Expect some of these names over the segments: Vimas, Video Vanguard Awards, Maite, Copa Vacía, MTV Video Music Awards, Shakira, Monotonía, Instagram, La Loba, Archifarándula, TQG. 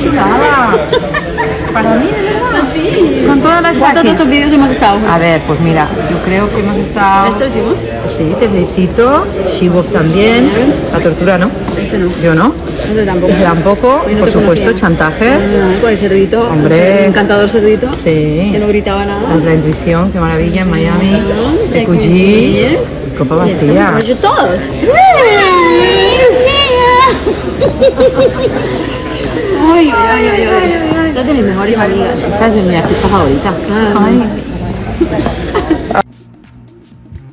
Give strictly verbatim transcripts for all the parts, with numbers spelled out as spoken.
chulada. Para mí, de verdad. Sí. Con todas las Shakis. Todos estos vídeos hemos estado. A ver, pues mira, yo creo que hemos estado... ¿Esto hicimos? Sí, te felicito. Shibos también. La tortura no. Este no. Yo no. Este tampoco. Este tampoco. No, por supuesto, conocía. Chantaje. No, no, no. Con el cerdito. Hombre. El encantador cerdito. Sí. Que no gritaba nada. Las de la intuición, qué maravilla, en Miami. T Q G. Copa Vacía. Yo todos. Ay, ay, ay, ay, ay. Estás de mis mejores amigas. Estás de mi artista favorita. Ay.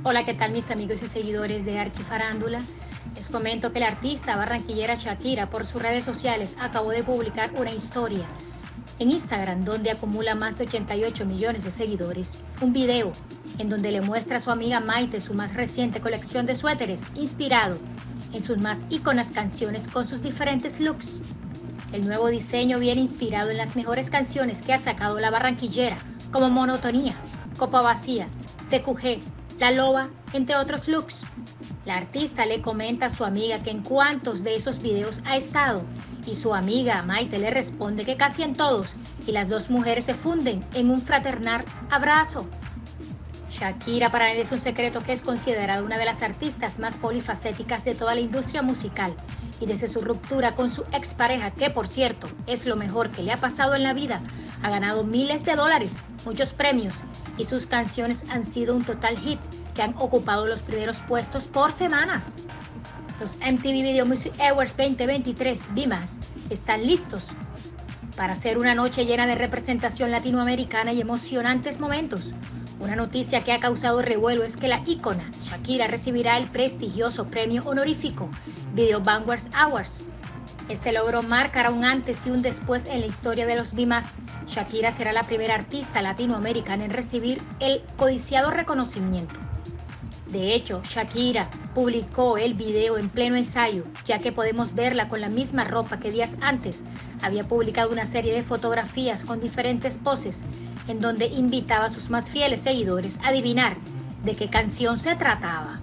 Hola, ¿qué tal mis amigos y seguidores de Archifarándula? Les comento que la artista barranquillera Shakira por sus redes sociales acabó de publicar una historia en Instagram donde acumula más de ochenta y ocho millones de seguidores. Un video en donde le muestra a su amiga Maite su más reciente colección de suéteres inspirado en sus más íconas canciones con sus diferentes looks. El nuevo diseño viene inspirado en las mejores canciones que ha sacado la barranquillera, como Monotonía, Copa Vacía, T Q G, La Loba, entre otros looks. La artista le comenta a su amiga que en cuántos de esos videos ha estado, y su amiga Maite le responde que casi en todos, y las dos mujeres se funden en un fraternal abrazo. Shakira para él es un secreto que es considerada una de las artistas más polifacéticas de toda la industria musical, y desde su ruptura con su expareja, que por cierto es lo mejor que le ha pasado en la vida, ha ganado miles de dólares, muchos premios, y sus canciones han sido un total hit que han ocupado los primeros puestos por semanas. Los M T V Video Music Awards veinte veintitrés Vimas están listos para hacer una noche llena de representación latinoamericana y emocionantes momentos. Una noticia que ha causado revuelo es que la ícona Shakira recibirá el prestigioso premio honorífico Video Vanguard Awards. Este logro marcará un antes y un después en la historia de los Vimas. Shakira será la primera artista latinoamericana en recibir el codiciado reconocimiento. De hecho, Shakira publicó el video en pleno ensayo, ya que podemos verla con la misma ropa que días antes había publicado una serie de fotografías con diferentes poses, en donde invitaba a sus más fieles seguidores a adivinar de qué canción se trataba.